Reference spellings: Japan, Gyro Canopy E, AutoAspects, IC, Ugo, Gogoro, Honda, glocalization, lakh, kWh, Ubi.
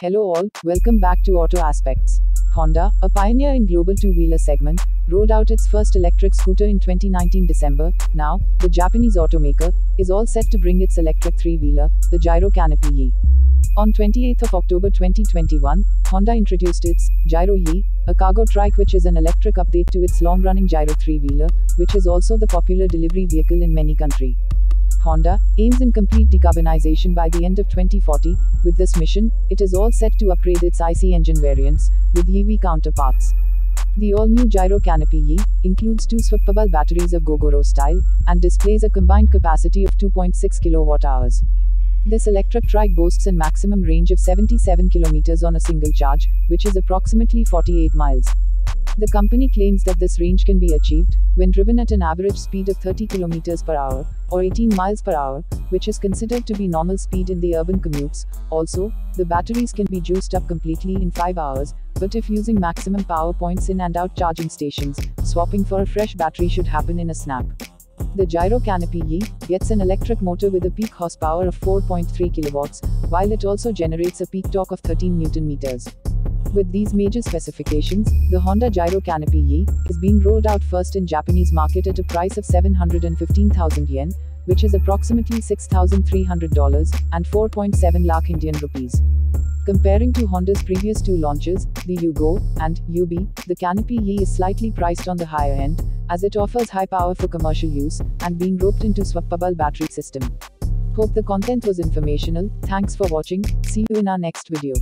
Hello all, welcome back to AutoAspects. Honda, a pioneer in global two-wheeler segment, rolled out its first electric scooter in 2019 December. Now, the Japanese automaker is all set to bring its electric three-wheeler, the Gyro Canopy E. On 28th of October 2021, Honda introduced its Gyro E, a cargo trike which is an electric update to its long-running Gyro three-wheeler, which is also the popular delivery vehicle in many countries. Honda aims in complete decarbonization by the end of 2040. With this mission, it is all set to upgrade its IC engine variants with EV counterparts. The all-new Gyro Canopy E includes two swappable batteries of Gogoro style and displays a combined capacity of 2.6 kWh. This electric trike boasts a maximum range of 77 km on a single charge, which is approximately 48 miles. The company claims that this range can be achieved when driven at an average speed of 30 km/h or 18 mph, which is considered to be normal speed in the urban commutes. Also, the batteries can be juiced up completely in 5 hours, but if using maximum power points in and out charging stations, swapping for a fresh battery should happen in a snap. The Gyro Canopy E gets an electric motor with a peak horsepower of 4.3 kW, while it also generates a peak torque of 13 Nm. With these major specifications, the Honda Gyro Canopy E is being rolled out first in Japanese market at a price of 715,000 yen, which is approximately $6,300, and 4.7 lakh Indian rupees. Comparing to Honda's previous two launches, the Ugo and Ubi, the Canopy E is slightly priced on the higher end, as it offers high power for commercial use, and being roped into swappable battery system. Hope the content was informational. Thanks for watching. See you in our next video.